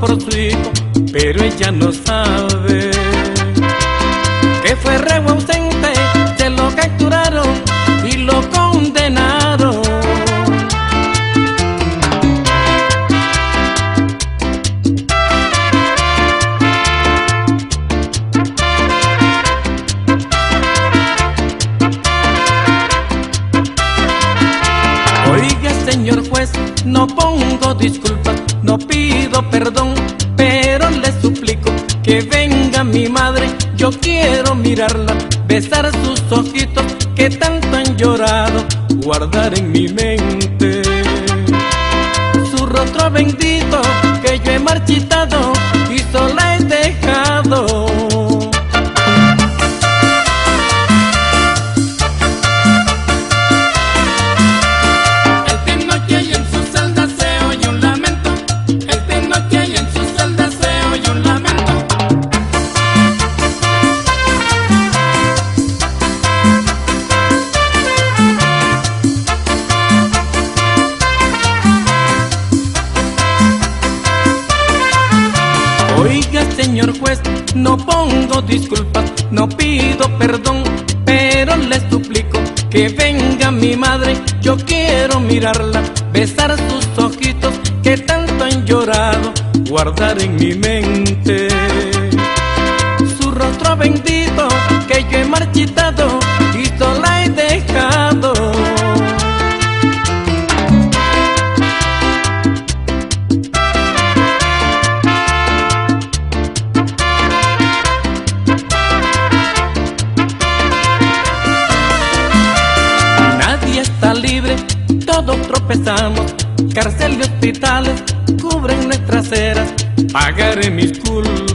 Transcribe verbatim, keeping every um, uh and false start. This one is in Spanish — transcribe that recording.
por su hijo, pero ella no sabe que fue reo ausente, se lo capturaron y lo condenaron. Señor juez, no pongo disculpas, no pido perdón, pero le suplico que venga mi madre, yo quiero mirarla, besar sus ojitos que tanto han llorado, guardar en mi mente su rostro bendito que yo he marchitado y sola he dejado. Señor juez, no pongo disculpas, no pido perdón, pero le suplico que venga mi madre, yo quiero mirarla, besar sus ojitos que tanto han llorado, guardar en mi mente su rostro bendito que yo he marchitado y sola he dejado. Libre, todos tropezamos, cárcel y hospitales cubren nuestras eras, pagaré mis culpas.